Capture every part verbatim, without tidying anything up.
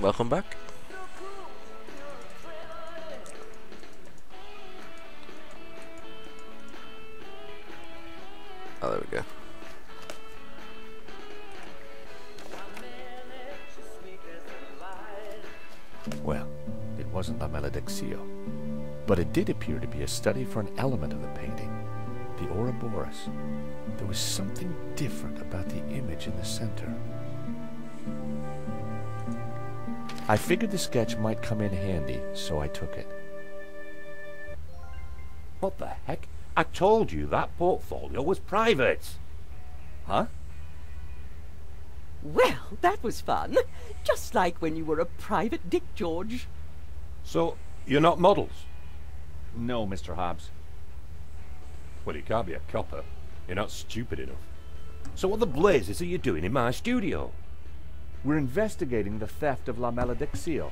Welcome back. Oh, there we go. Well, it wasn't La Maledixio, but it did appear to be a study for an element of the painting, the Ouroboros. There was something different about the image in the center. I figured the sketch might come in handy, so I took it. What the heck? I told you that portfolio was private. Huh? Well, that was fun. Just like when you were a private Dick, George. So, you're not models? No, Mister Hobbs. Well, you can't be a copper. You're not stupid enough. So what the blazes are you doing in my studio? We're investigating the theft of La Maledixio.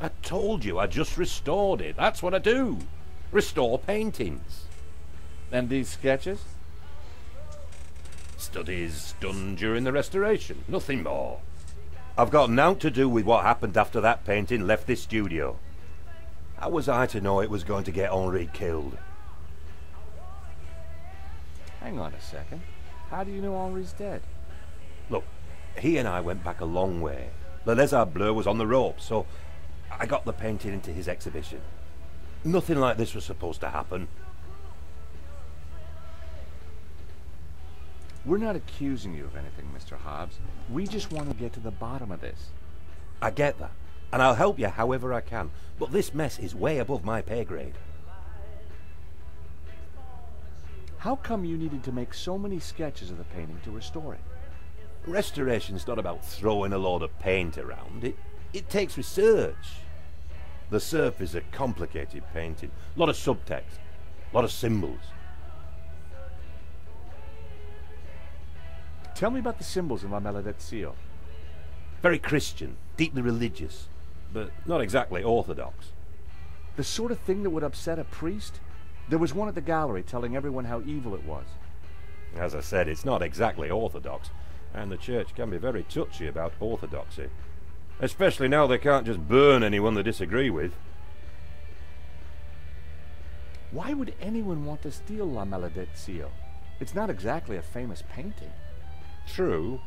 I told you I just restored it. That's what I do. Restore paintings. And these sketches? Studies done during the restoration, nothing more. I've got nought to do with what happened after that painting left this studio. How was I to know it was going to get Henri killed? Hang on a second. How do you know Henri's dead? Look, he and I went back a long way. Le Lézard Bleu was on the ropes, so I got the painting into his exhibition. Nothing like this was supposed to happen. We're not accusing you of anything, Mister Hobbs. We just want to get to the bottom of this. I get that, and I'll help you however I can, but this mess is way above my pay grade. How come you needed to make so many sketches of the painting to restore it? Restoration's not about throwing a load of paint around. It, it takes research. The Serp is a complicated painting. A lot of subtext, a lot of symbols. Tell me about the symbols in La Maledizio. Very Christian, deeply religious, but not exactly orthodox. The sort of thing that would upset a priest? There was one at the gallery telling everyone how evil it was. As I said, it's not exactly orthodox, and the church can be very touchy about orthodoxy. Especially now they can't just burn anyone they disagree with. Why would anyone want to steal La Maledizio? It's not exactly a famous painting. True,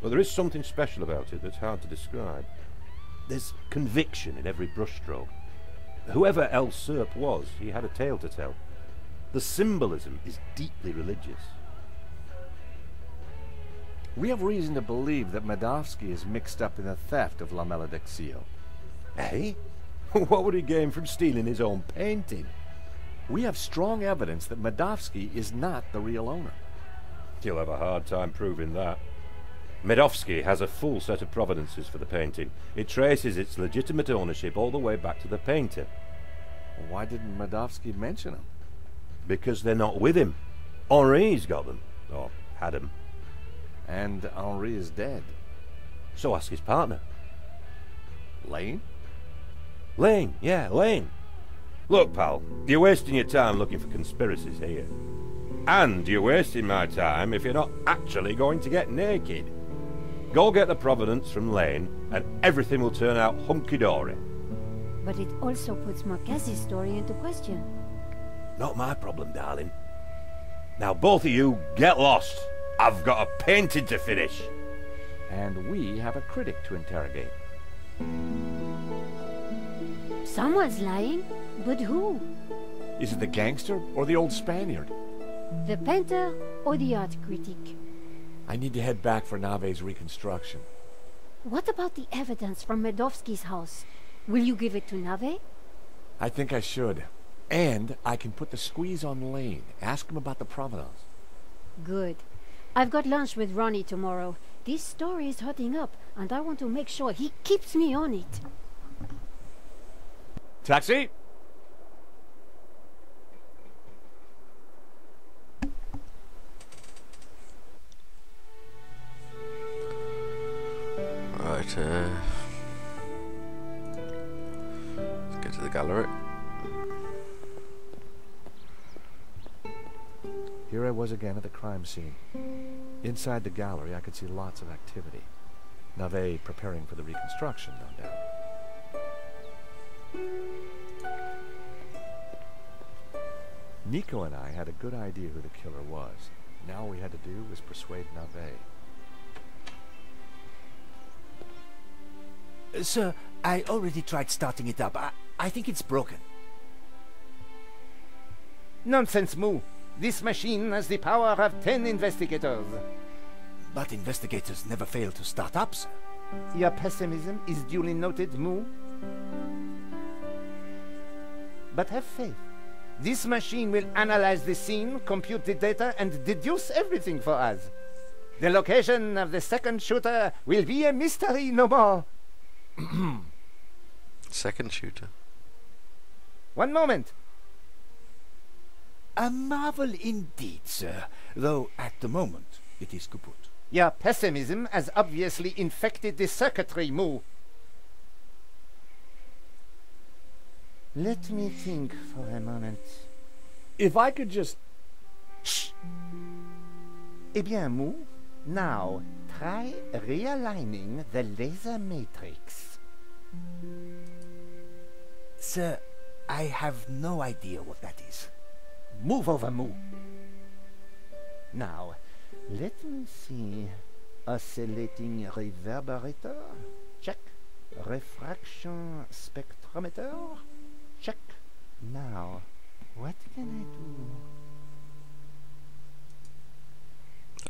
but there is something special about it that's hard to describe. There's conviction in every brushstroke. Whoever El Serp was, he had a tale to tell. The symbolism is deeply religious. We have reason to believe that Medovsky is mixed up in the theft of La Maledixio. Eh? What would he gain from stealing his own painting? We have strong evidence that Medovsky is not the real owner. He'll have a hard time proving that. Medovsky has a full set of provenances for the painting. It traces its legitimate ownership all the way back to the painter. Why didn't Medovsky mention them? Because they're not with him. Henri's got them. Or had them. And Henri is dead. So ask his partner. Lane? Lane, yeah, Lane. Look, pal, you're wasting your time looking for conspiracies here. And you're wasting my time if you're not actually going to get naked. Go get the provenance from Lane, and everything will turn out hunky-dory. But it also puts Marquez's story into question. Not my problem, darling. Now both of you get lost. I've got a painting to finish. And we have a critic to interrogate. Someone's lying, but who? Is it the gangster or the old Spaniard? The painter or the art critic? I need to head back for Nave's reconstruction. What about the evidence from Medovsky's house? Will you give it to Nave? I think I should. And I can put the squeeze on Lane. Ask him about the provenance. Good. I've got lunch with Ronnie tomorrow. This story is hotting up, and I want to make sure he keeps me on it. Taxi! Right, uh, let's get to the gallery. Here I was again at the crime scene. Inside the gallery, I could see lots of activity. Navet preparing for the reconstruction, no doubt. Nico and I had a good idea who the killer was. Now all we had to do was persuade Navet. Sir, I already tried starting it up. I, I think it's broken. Nonsense, Moue. This machine has the power of ten investigators. But investigators never fail to start up, sir. Your pessimism is duly noted, Moue. But have faith. This machine will analyze the scene, compute the data, and deduce everything for us. The location of the second shooter will be a mystery no more. Second shooter. One moment. A marvel indeed, sir, though at the moment it is kaput. Your pessimism has obviously infected the circuitry, Moue. Let me think for a moment. If I could just... Shh! Eh bien, Moue, now try realigning the laser matrix. Sir, I have no idea what that is. Move over, Moue. Now, let me see. Oscillating reverberator? Check. Refraction spectrometer? Check. Now, what can I do?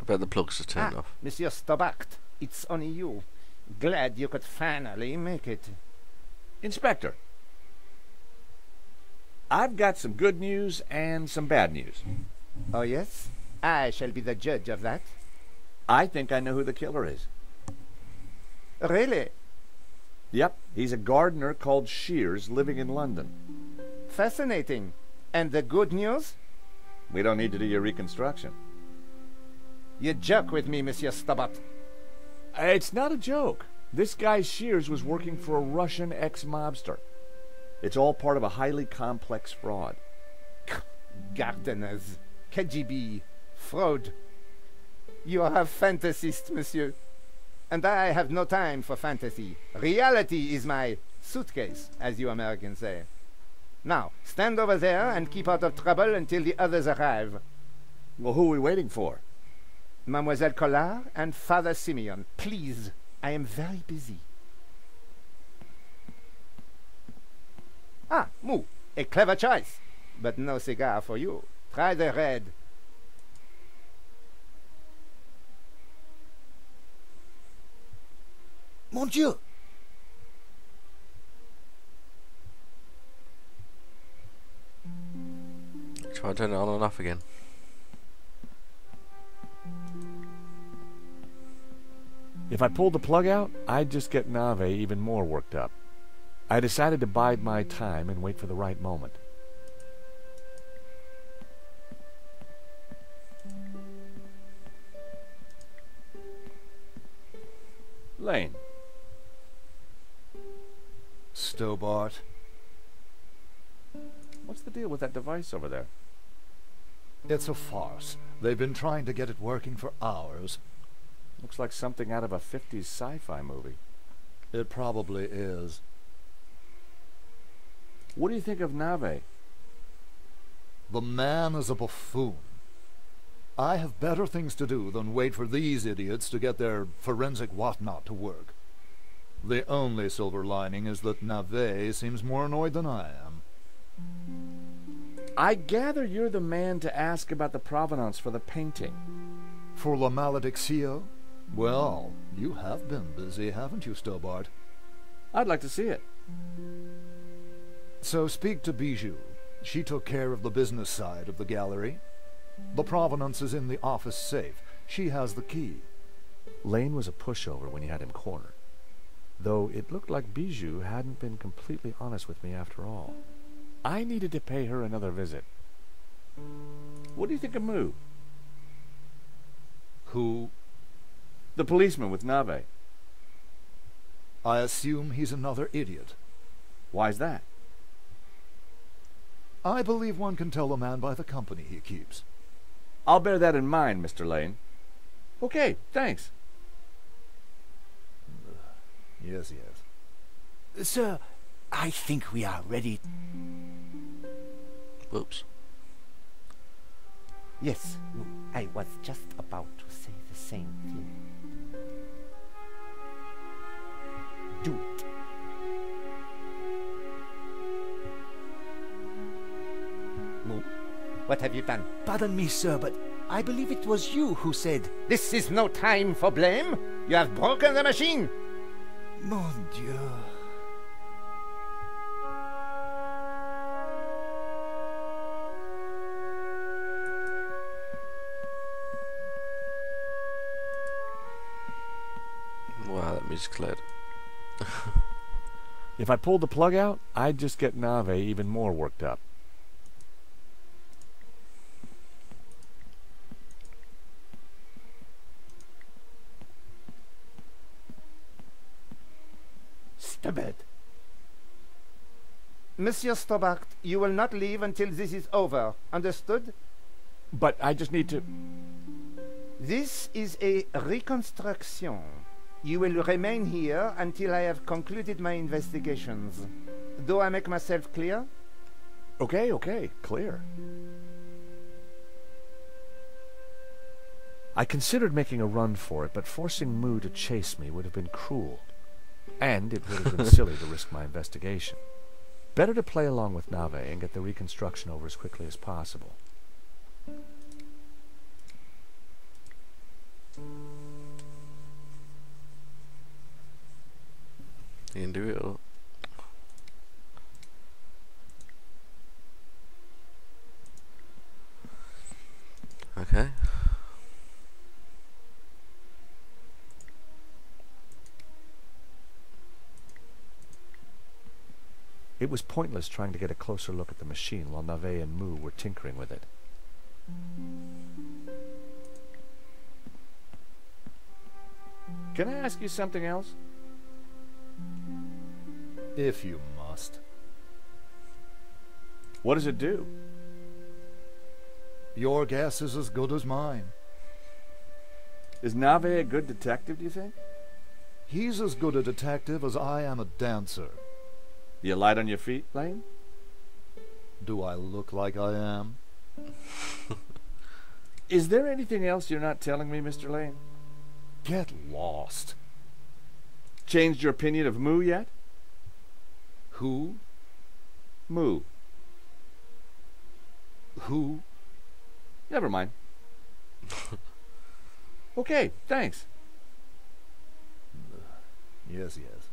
I bet the plugs are turned ah, off. Monsieur Stobbart, it's only you. Glad you could finally make it. Inspector, I've got some good news and some bad news. Oh, yes? I shall be the judge of that. I think I know who the killer is. Really? Yep, he's a gardener called Shears living in London. Fascinating. And the good news? We don't need to do your reconstruction. You joke with me, Monsieur Stobbart. It's not a joke. This guy Shears was working for a Russian ex-mobster. It's all part of a highly complex fraud. Gardeners, K G B, fraud. You are a fantasist, monsieur. And I have no time for fantasy. Reality is my suitcase, as you Americans say. Now, stand over there and keep out of trouble until the others arrive. Well, who are we waiting for? Mademoiselle Collard and Father Simeon. Please, I am very busy. Ah, Moue, a clever choice. But no cigar for you. Try the red. Mon Dieu! Try to turn it on and off again. If I pulled the plug out, I'd just get Navet even more worked up. I decided to bide my time and wait for the right moment. Lane. Stobbart. What's the deal with that device over there? It's a farce. They've been trying to get it working for hours. Looks like something out of a fifties sci-fi movie. It probably is. What do you think of Navet? The man is a buffoon. I have better things to do than wait for these idiots to get their forensic whatnot to work. The only silver lining is that Navet seems more annoyed than I am. I gather you're the man to ask about the provenance for the painting. For La Maledixio? Well, you have been busy, haven't you, Stobbart? I'd like to see it. So speak to Bijou. She took care of the business side of the gallery. The provenance is in the office safe. She has the key. Lane was a pushover when he had him cornered. Though it looked like Bijou hadn't been completely honest with me after all. I needed to pay her another visit. What do you think of Moue? Who? The policeman with Navet. I assume he's another idiot. Why's that? I believe one can tell a man by the company he keeps. I'll bear that in mind, Mister Lane. Okay, thanks. Yes, yes. Sir, I think we are ready. Whoops. Yes, I was just about to say the same thing. Do it. Moue, what have you done? Pardon me, sir, but I believe it was you who said... This is no time for blame. You have broken the machine. Mon Dieu. Wow, that music's loud. If I pulled the plug out, I'd just get Nave even more worked up. Stobbart. Monsieur Stobbart, you will not leave until this is over. Understood? But I just need to... This is a reconstruction. You will remain here until I have concluded my investigations. Do I make myself clear? Okay, okay, clear. I considered making a run for it, but forcing Moue to chase me would have been cruel. And it would have been silly to risk my investigation. Better to play along with Nave and get the reconstruction over as quickly as possible. You can do it all. Okay. It was pointless trying to get a closer look at the machine while Nave and Moue were tinkering with it. Can I ask you something else? If you must. What does it do? Your guess is as good as mine. Is Nave a good detective, do you think? He's as good a detective as I am a dancer. You light on your feet, Lane? Do I look like I am? Is there anything else you're not telling me, Mister Lane? Get lost. Changed your opinion of Moue yet? Who? Moue. Who? Never mind. Okay, thanks. Yes, yes.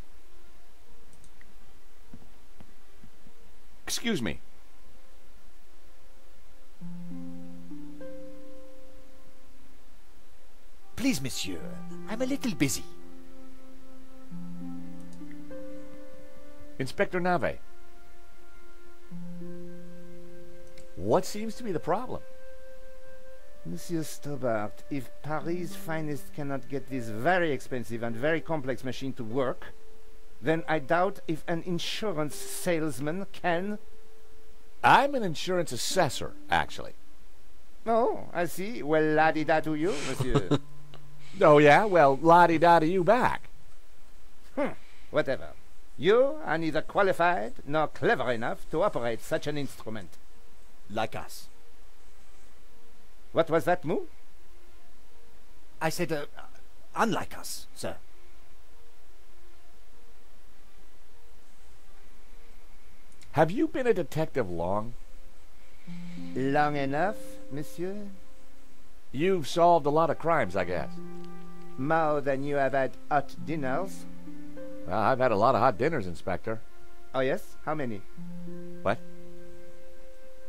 Excuse me. Please, monsieur, I'm a little busy. Inspector Nave. What seems to be the problem? Monsieur Stobbart, if Paris' finest cannot get this very expensive and very complex machine to work, then I doubt if an insurance salesman can... I'm an insurance assessor, actually. Oh, I see. Well, la-di-da to you, monsieur. Oh, yeah? Well, la-di-da to you back. Hmm, whatever. You are neither qualified nor clever enough to operate such an instrument. Like us. What was that, Moue? I said, uh, unlike us, sir. Have you been a detective long? Long enough, monsieur. You've solved a lot of crimes, I guess. More than you have had hot dinners. Well, I've had a lot of hot dinners, Inspector. Oh, yes? How many? What?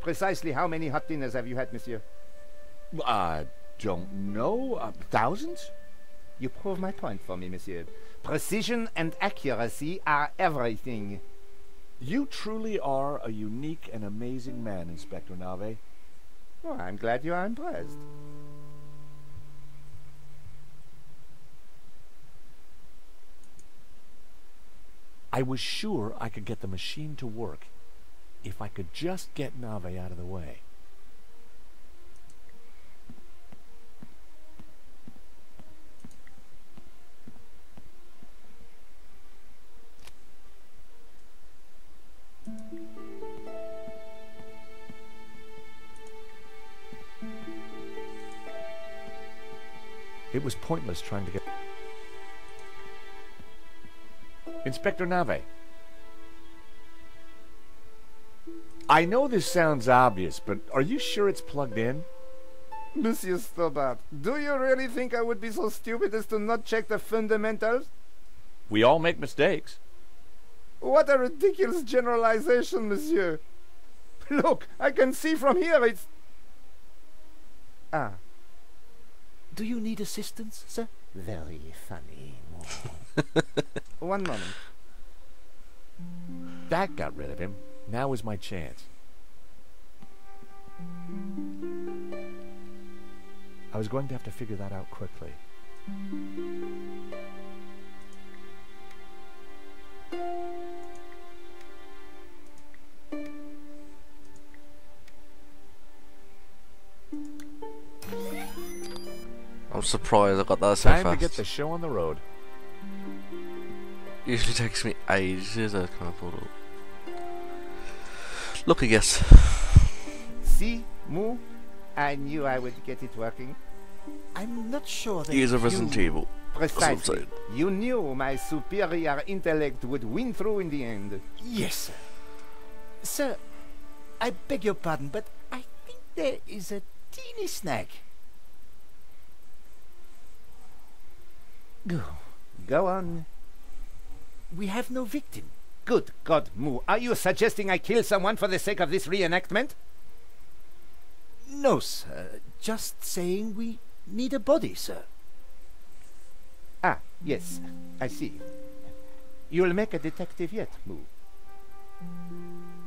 Precisely how many hot dinners have you had, monsieur? I don't know. Uh, thousands? You prove my point for me, monsieur. Precision and accuracy are everything. You truly are a unique and amazing man, Inspector Nave. Well, I'm glad you are impressed. I was sure I could get the machine to work if I could just get Nave out of the way. It was pointless trying to get... Inspector Nave. I know this sounds obvious, but are you sure it's plugged in? Monsieur Stobbart, do you really think I would be so stupid as to not check the fundamentals? We all make mistakes. What a ridiculous generalization, monsieur. Look, I can see from here it's... Ah. Do you need assistance, sir? Very funny. One moment. That got rid of him. Now is my chance. I was going to have to figure that out quickly. I'm surprised I got that so fast. Time to get the show on the road. Usually takes me ages. I can't pull up. Look, I guess. See, Moue? I knew I would get it working. I'm not sure that. He is a Resident Evil. Precisely. You knew my superior intellect would win through in the end. Yes, sir. Sir, I beg your pardon, but I think there is a teeny snag. Go. Go on. We have no victim. Good God, Moue. Are you suggesting I kill someone for the sake of this reenactment? No, sir. Just saying we need a body, sir. Ah, yes. I see. You'll make a detective yet, Moue.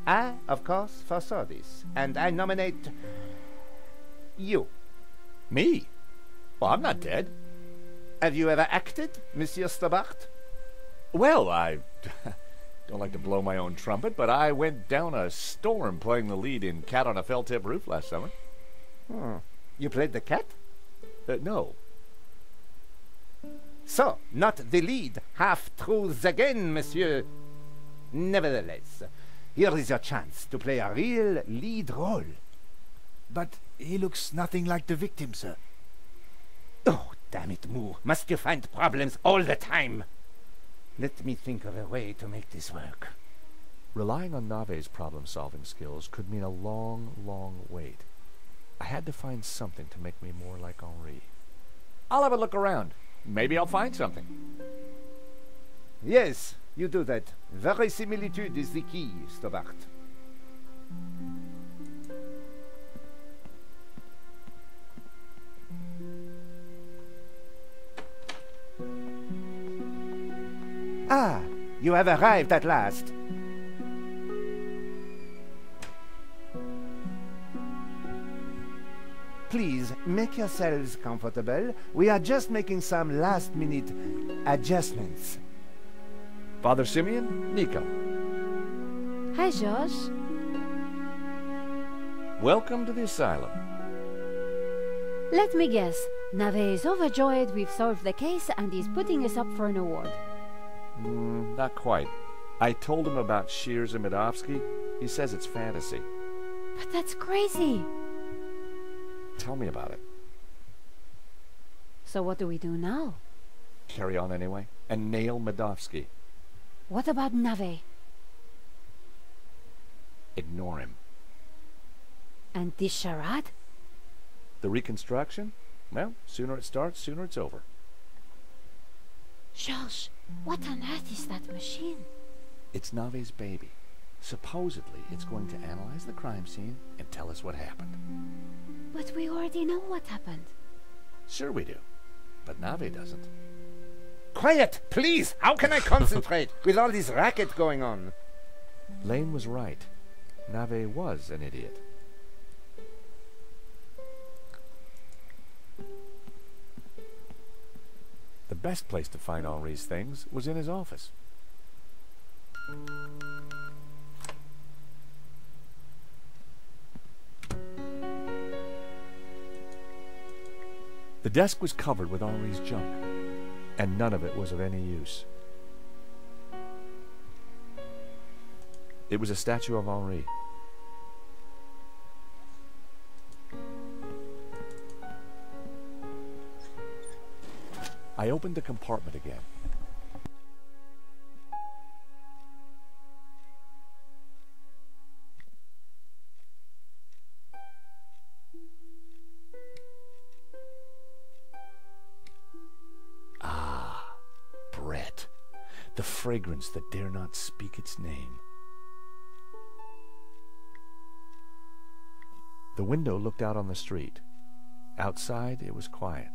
I, of course, foresaw this, and I nominate... you. Me? Well, I'm not dead. Have you ever acted, Monsieur Stobbart? Well, I don't like to blow my own trumpet, but I went down a storm playing the lead in Cat on a Fell-Tip Roof last summer. Hmm. You played the cat? Uh, no. So, not the lead. Half-truths again, monsieur. Nevertheless, here is your chance to play a real lead role. But he looks nothing like the victim, sir. Oh, damn it, Moue. Must you find problems all the time? Let me think of a way to make this work. Relying on Nave's problem-solving skills could mean a long, long wait. I had to find something to make me more like Henri. I'll have a look around. Maybe I'll find something. Yes, you do that. Verisimilitude is the key, Stobbart. Ah, you have arrived at last. Please, make yourselves comfortable. We are just making some last-minute adjustments. Father Simeon, Nico. Hi, Josh. Welcome to the asylum. Let me guess. Navet is overjoyed we've solved the case and is putting us up for an award. Mm, not quite. I told him about Shears and Medovsky. He says it's fantasy. But that's crazy. Tell me about it. So what do we do now? Carry on anyway, and nail Medovsky. What about Navet? Ignore him. And this charade? The reconstruction? Well, sooner it starts, sooner it's over. Josh, what on earth is that machine? It's Nave's baby. Supposedly, it's going to analyze the crime scene and tell us what happened. But we already know what happened. Sure we do, but Nave doesn't. Quiet, please! How can I concentrate with all this racket going on? Lane was right. Nave was an idiot. The best place to find Henri's things was in his office. The desk was covered with Henri's junk, and none of it was of any use. It was a statue of Henri. I opened the compartment again. Ah, Brett, the fragrance that dare not speak its name. The window looked out on the street. Outside, it was quiet.